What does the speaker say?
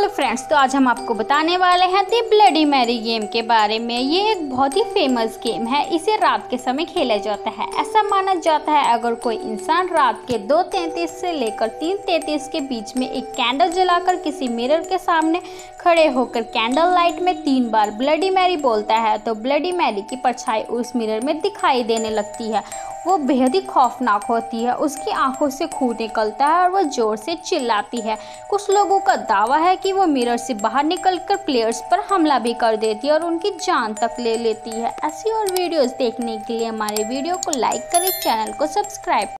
Hello friends, तो आज हम आपको बताने वाले हैं द ब्लडी मैरी गेम के बारे में। ये एक बहुत ही फेमस गेम है। इसे रात के समय खेला जाता है। ऐसा माना जाता है अगर कोई इंसान रात के 2:33 से लेकर 3:33 के बीच में एक कैंडल जलाकर किसी मिरर के सामने खड़े होकर कैंडल लाइट में 3 बार ब्लडी मैरी बोलता है तो ब्लडी मैरी की परछाई उस मिरर में दिखाई देने लगती है। वो बेहद ही खौफनाक होती है। उसकी आंखों से खून निकलता है और वह जोर से चिल्लाती है। कुछ लोगों का दावा है कि वो मिरर से बाहर निकलकर प्लेयर्स पर हमला भी कर देती है और उनकी जान तक ले लेती है। ऐसी और वीडियोस देखने के लिए हमारे वीडियो को लाइक करें, चैनल को सब्सक्राइब